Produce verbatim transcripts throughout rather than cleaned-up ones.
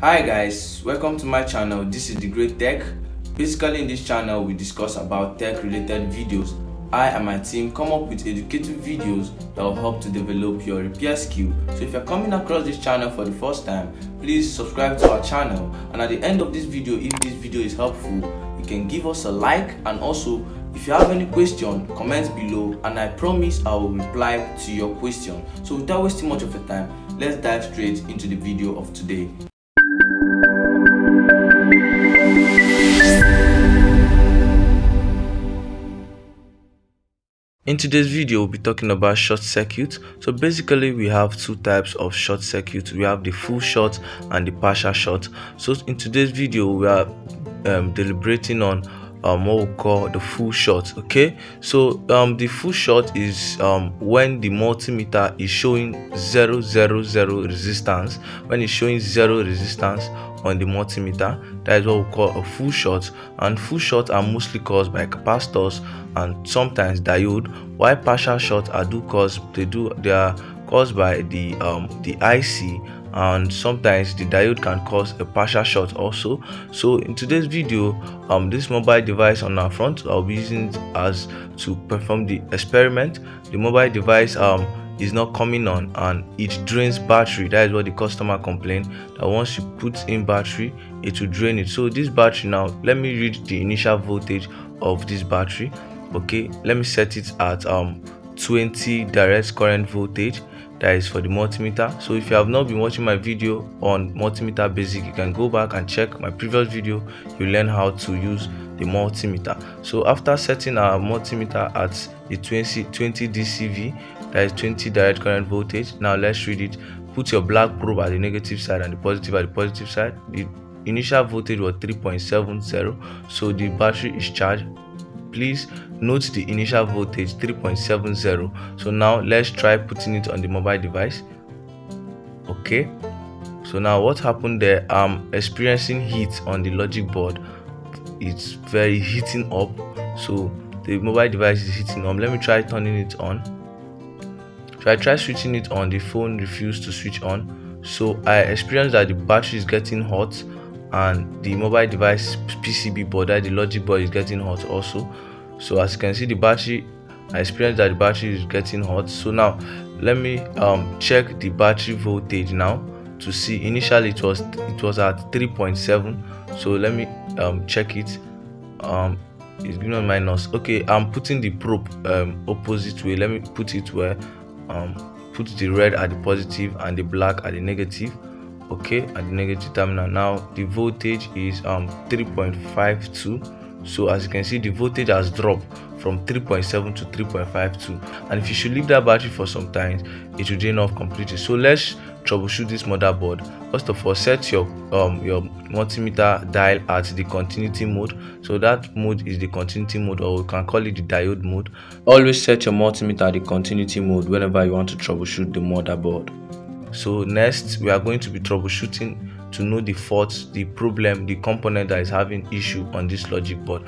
Hi guys, welcome to my channel. This is The Great Tech. Basically, in this channel we discuss about tech related videos. I and my team come up with educative videos that will help to develop your repair skill. So if you're coming across this channel for the first time, please subscribe to our channel, and at the end of this video, if this video is helpful, you can give us a like, and also if you have any question, comment below and I promise I will reply to your question. So without wasting much of your time, let's dive straight into the video of today. In today's video, we'll be talking about short circuits. So basically, we have two types of short circuits. We have the full short and the partial short. So in today's video, we are um, deliberating on um, what we call the full short. Okay, so um, the full short is um, when the multimeter is showing zero zero zero resistance. When it's showing zero resistance on the multimeter, that is what we call a full short. And full shorts are mostly caused by capacitors and sometimes diode, while partial shorts are do cause they do they are caused by the um the I C, and sometimes the diode can cause a partial short also. So in today's video, um this mobile device on our front I'll be using as to perform the experiment. The mobile device um is not coming on and it drains battery. That is what the customer complained, that once you put in battery it will drain it. So this battery, now let me read the initial voltage of this battery. Okay, let me set it at um twenty direct current voltage, that is for the multimeter. So if you have not been watching my video on multimeter basic, you can go back and check my previous video. You learn how to use the multimeter. So after setting our multimeter at the twenty D C V, that is twenty direct current voltage, now let's read it. Put your black probe at the negative side and the positive at the positive side. The initial voltage was three point seven zero, so the battery is charged. Please note the initial voltage, three point seven zero. So now let's try putting it on the mobile device. Okay, so now what happened there, I'm experiencing heat on the logic board. It's very heating up, so the mobile device is heating up. Let me try turning it on. So I tried switching it on, the phone refused to switch on. So I experienced that the battery is getting hot and the mobile device P C B board, that the logic board, is getting hot also. So as you can see, the battery, I experienced that the battery is getting hot. So now let me um check the battery voltage now to see. Initially it was it was at three point seven, so let me um check it. Um it's giving on minus. Okay, I'm putting the probe um opposite way. Let me put it where um put the red at the positive and the black at the negative. Okay, at the negative terminal. Now the voltage is um three point five two, so as you can see the voltage has dropped from three point seven to three point five two, and if you should leave that battery for some time it will drain off completely. So let's troubleshoot this motherboard. First of all, set your um your multimeter dial at the continuity mode. So that mode is the continuity mode, or you can call it the diode mode. Always set your multimeter at the continuity mode whenever you want to troubleshoot the motherboard. So next we are going to be troubleshooting to know the fault, the problem, the component that is having issue on this logic board.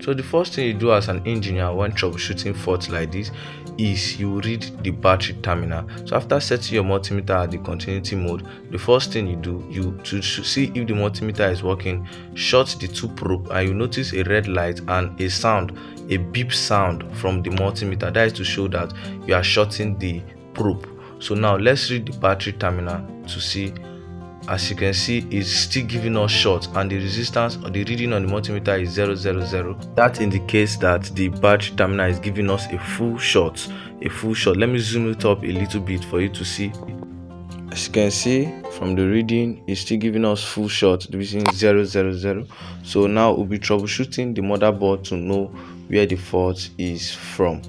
So the first thing you do as an engineer when troubleshooting faults like this is you read the battery terminal. So after setting your multimeter at the continuity mode, the first thing you do, you to see if the multimeter is working, short the two probe, and you notice a red light and a sound, a beep sound from the multimeter. That is to show that you are shorting the probe. So now let's read the battery terminal to see. As you can see, it's still giving us short, and the resistance or the reading on the multimeter is zero zero zero. That indicates that the battery terminal is giving us a full short. A full short. Let me zoom it up a little bit for you to see. As you can see from the reading, it's still giving us full short, the reading zero zero zero. So now we'll be troubleshooting the motherboard to know where the fault is from.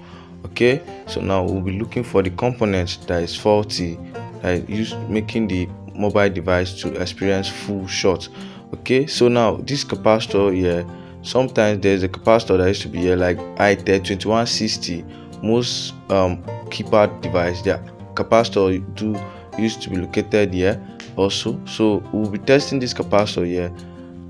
Okay, so now we'll be looking for the component that is faulty, that is making the mobile device to experience full short. Okay, so now this capacitor here, sometimes there's a capacitor that used to be here, like iTech twenty-one sixty, most um keypad device, their capacitor do used to be located here also. So we'll be testing this capacitor here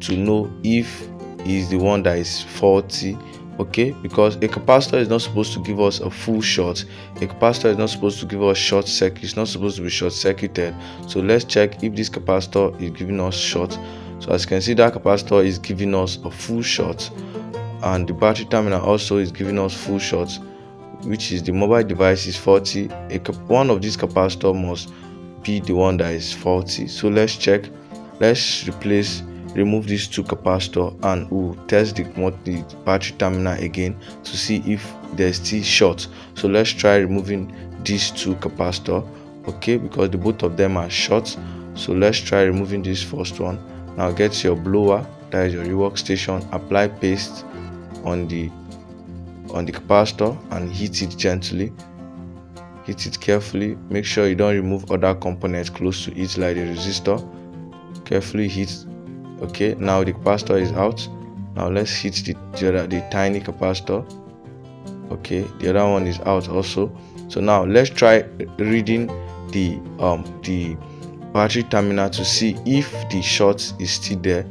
to know if is the one that is faulty okay, because a capacitor is not supposed to give us a full short. A capacitor is not supposed to give us short circuit. It's not supposed to be short circuited. So let's check if this capacitor is giving us short. So as you can see, that capacitor is giving us a full short, and the battery terminal also is giving us full short, which is the mobile device is forty. A one of these capacitor must be the one that is forty. So let's check. Let's replace remove these two capacitors, and we'll test the, the battery terminal again to see if they're still short. So let's try removing these two capacitors, okay, because the both of them are short. So let's try removing this first one. Now get your blower, that is your rework station, apply paste on the on the capacitor and heat it gently. Heat it carefully. Make sure you don't remove other components close to it like the resistor. Carefully heat. Okay, now the capacitor is out. Now let's hit the, the the tiny capacitor. Okay, the other one is out also. So now let's try reading the um the battery terminal to see if the short is still there.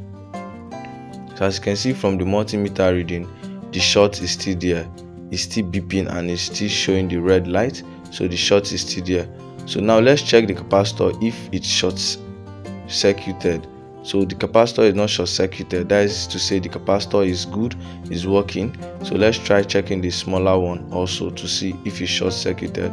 So as you can see from the multimeter reading, the short is still there. It's still beeping and it's still showing the red light. So the short is still there. So now let's check the capacitor if it's short circuited. So the capacitor is not short circuited, that is to say the capacitor is good, is working. So let's try checking the smaller one also to see if it's short circuited.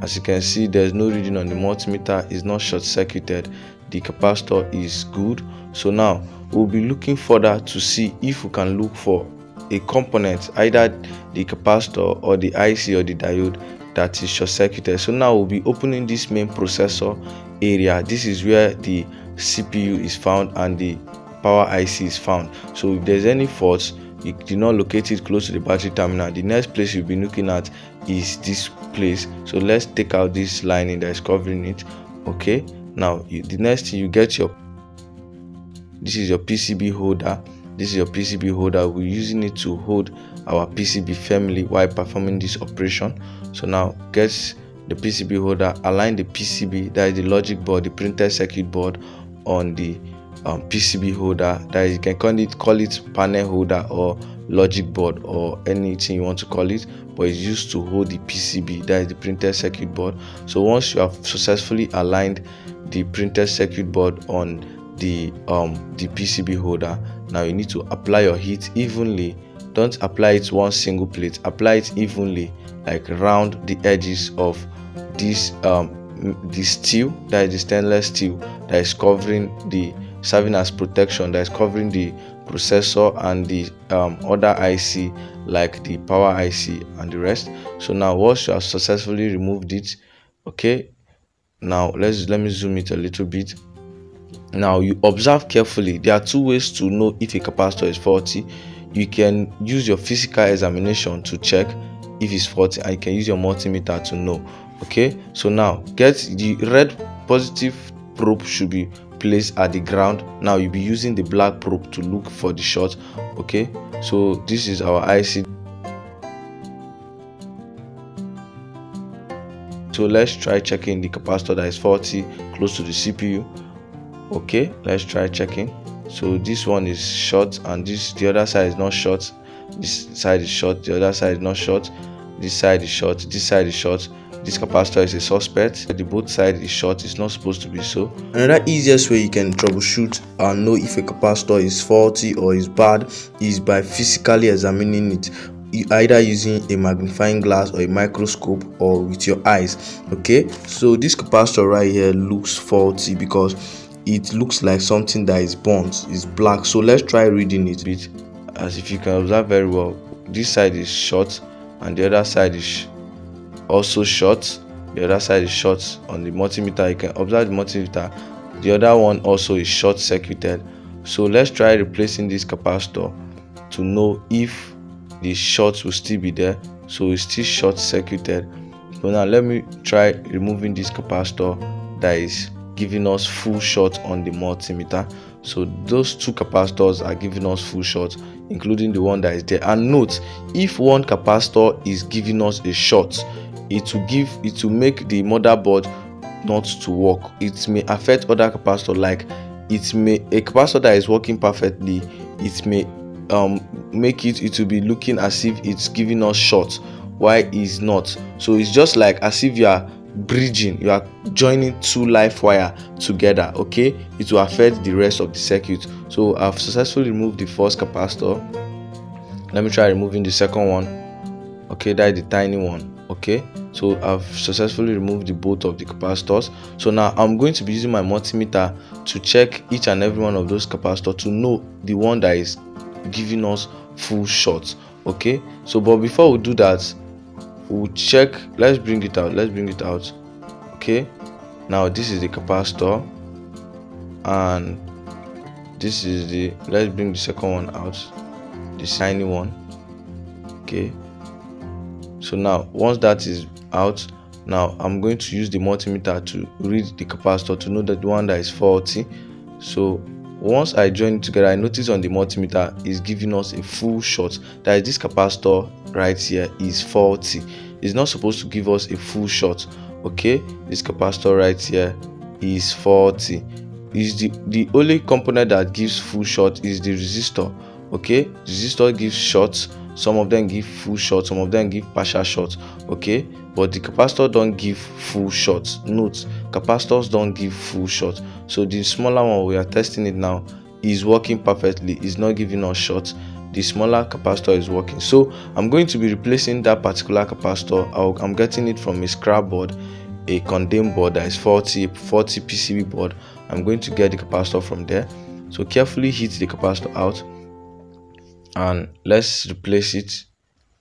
As you can see, there's no reading on the multimeter, it's not short circuited, the capacitor is good. So now we'll be looking further to see if we can look for a component, either the capacitor or the I C or the diode, that is short circuited. So now we'll be opening this main processor area. This is where the C P U is found and the power I C is found. So if there's any faults, you do not locate it close to the battery terminal. The next place you'll be looking at is this place. So let's take out this lining that is covering it. Okay, now you, the next thing you get your this is your P C B holder. This is your P C B holder. We're using it to hold our P C B family while performing this operation. So now get the P C B holder, align the P C B, that is the logic board, the printed circuit board, on the um, P C B holder. That is, you can call it call it panel holder or logic board or anything you want to call it, but it's used to hold the P C B, that is the printed circuit board. So once you have successfully aligned the printed circuit board on the um the P C B holder, now you need to apply your heat evenly. Don't apply it one single plate, apply it evenly, like round the edges of this um this steel, that is the stainless steel that is covering the serving as protection, that is covering the processor and the um, other I C like the power I C and the rest. So now once you have successfully removed it, okay, now let's let me zoom it a little bit. Now you observe carefully. There are two ways to know if a capacitor is faulty. You can use your physical examination to check if it's faulty, and you can use your multimeter to know. Okay, so now get the red positive probe should be placed at the ground. Now you'll be using the black probe to look for the short. Okay, so this is our I C. So let's try checking the capacitor that is faulty close to the C P U. Okay, let's try checking. So this one is short, and this the other side is not short. This side is short, the other side is not short. This side is short, this side is short. This capacitor is a suspect. The both side is short, it's not supposed to be so. Another easiest way you can troubleshoot and know if a capacitor is faulty or is bad is by physically examining it, either using a magnifying glass or a microscope or with your eyes. Okay, so this capacitor right here looks faulty because it looks like something that is burnt, is black. So let's try reading it a bit. As if you can observe very well, this side is short and the other side is also short. The other side is short on the multimeter. You can observe the multimeter, the other one also is short circuited. So let's try replacing this capacitor to know if the short will still be there. So it's still short circuited. So now let me try removing this capacitor that is giving us full short on the multimeter. So those two capacitors are giving us full short, including the one that is there. And note, if one capacitor is giving us a short, it will give it will make the motherboard not to work. It may affect other capacitors, like it may a capacitor that is working perfectly, it may um make it it will be looking as if it's giving us short, why is not. So it's just like as if you are bridging, you are joining two live wire together. Okay, it will affect the rest of the circuit. So I've successfully removed the first capacitor. Let me try removing the second one. Okay, that is the tiny one. Okay, so I've successfully removed the both of the capacitors. So now I'm going to be using my multimeter to check each and every one of those capacitors to know the one that is giving us full short. Okay, so but before we do that, we'll check. Let's bring it out. Let's bring it out. Okay, now this is the capacitor, and this is the. Let's bring the second one out, the shiny one. Okay, so now once that is out, now I'm going to use the multimeter to read the capacitor to know that the one that is faulty. So once I join it together, I notice on the multimeter is giving us a full short. That is, this capacitor right here is faulty. It's not supposed to give us a full short. Okay, this capacitor right here is faulty. Is the the only component that gives full short is the resistor. Okay, resistor gives shorts. Some of them give full short, some of them give partial short. Okay, but the capacitor don't give full short. Note, capacitors don't give full short. So the smaller one, we are testing it now, is working perfectly. It's not giving us short. The smaller capacitor is working. So I'm going to be replacing that particular capacitor. I'll, I'm getting it from a scrap board, a condemned board that is forty, forty P C B board. I'm going to get the capacitor from there. So carefully heat the capacitor out, and let's replace it.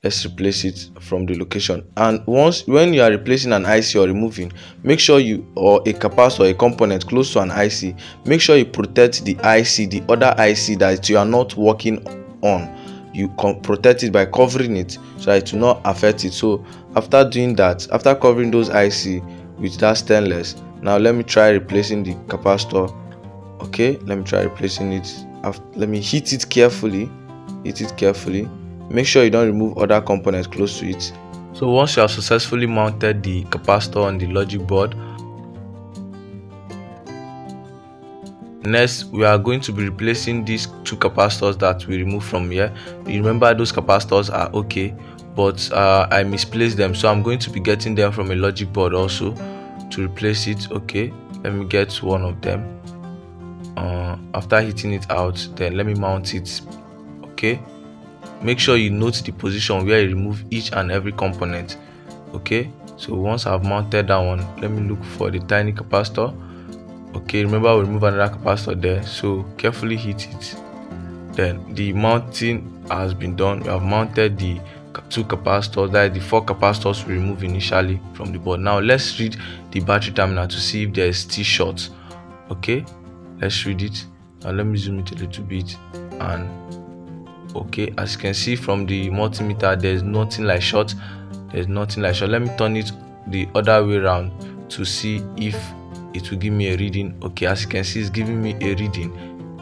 Let's replace it from the location. And once when you are replacing an I C or removing, make sure you, or a capacitor or a component close to an I C, make sure you protect the I C, the other I C that you are not working on. You can protect it by covering it so that it will not affect it. So after doing that, after covering those I C with that stainless, now let me try replacing the capacitor. Okay, let me try replacing it. After, let me heat it carefully. Heat it carefully. Make sure you don't remove other components close to it. So once you have successfully mounted the capacitor on the logic board, next we are going to be replacing these two capacitors that we removed from here. You remember those capacitors are okay, but uh, I misplaced them, so I'm going to be getting them from a logic board also to replace it. Okay, let me get one of them. Uh, after heating it out, then let me mount it. Okay, make sure you note the position where you remove each and every component. Okay, so once I've mounted that one, let me look for the tiny capacitor. Okay, remember we remove another capacitor there, so carefully heat it. Then the mounting has been done. We have mounted the two capacitors, that is the four capacitors we removed initially from the board. Now let's read the battery terminal to see if there is still short. Okay, let's read it. Now let me zoom it a little bit, and okay, as you can see from the multimeter, there's nothing like short. There's nothing like short. Let me turn it the other way around to see if it will give me a reading. Okay, as you can see, it's giving me a reading,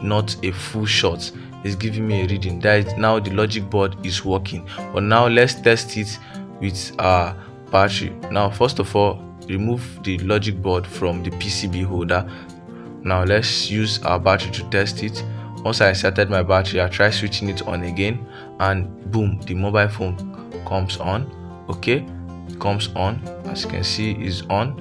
not a full short. It's giving me a reading. That is, now the logic board is working. But now let's test it with our battery. Now first of all, remove the logic board from the P C B holder. Now let's use our battery to test it. Once I inserted my battery, I try switching it on again, and boom, the mobile phone comes on. Okay, comes on, as you can see, is on.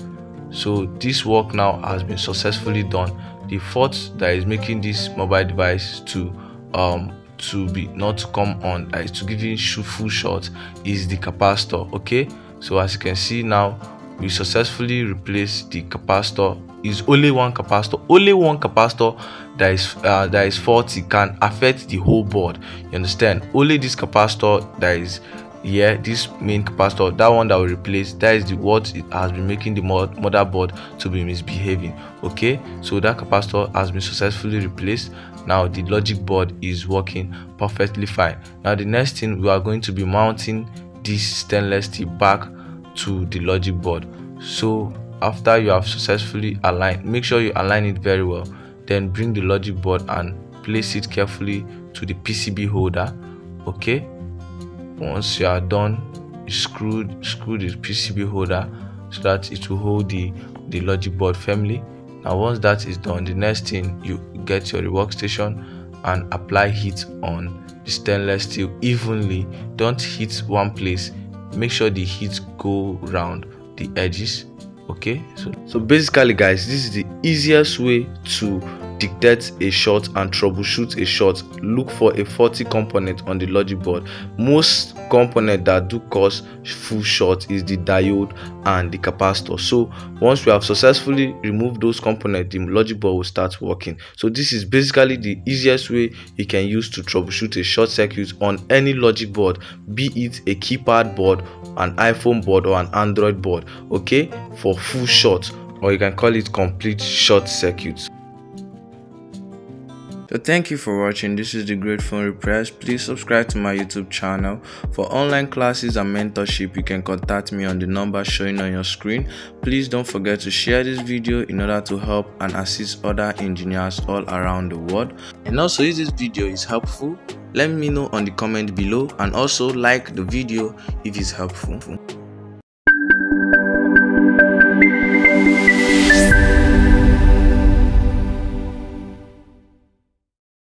So this work now has been successfully done. The fault that is making this mobile device to um to be not to come on, that is to give it full short, is the capacitor. Okay, so as you can see now, we successfully replaced the capacitor. Is only one capacitor, only one capacitor that is uh, that is faulty can affect the whole board. You understand? Only this capacitor that is here, this main capacitor, that one that we replaced, that is the what it has been making the motherboard to be misbehaving. Okay, so that capacitor has been successfully replaced. Now the logic board is working perfectly fine. Now the next thing, we are going to be mounting this stainless steel back to the logic board. So after you have successfully aligned, make sure you align it very well, then bring the logic board and place it carefully to the P C B holder. Okay, once you are done, you screw screw the P C B holder so that it will hold the the logic board firmly. Now once that is done, the next thing, you get your workstation and apply heat on the stainless steel evenly. Don't hit one place. Make sure the heat go round the edges. Okay, so so basically guys, this is the easiest way to detect a short and troubleshoot a short. Look for a faulty component on the logic board. Most component that do cause full short is the diode and the capacitor. So once we have successfully removed those components, the logic board will start working. So this is basically the easiest way you can use to troubleshoot a short circuit on any logic board, be it a keypad board, an iPhone board, or an Android board. Okay, for full short, or you can call it complete short circuit. So thank you for watching. This is the Great Phone Repairs. Please subscribe to my YouTube channel. For online classes and mentorship, you can contact me on the number showing on your screen. Please don't forget to share this video in order to help and assist other engineers all around the world. And also, if this video is helpful, let me know on the comment below, and also like the video if it's helpful.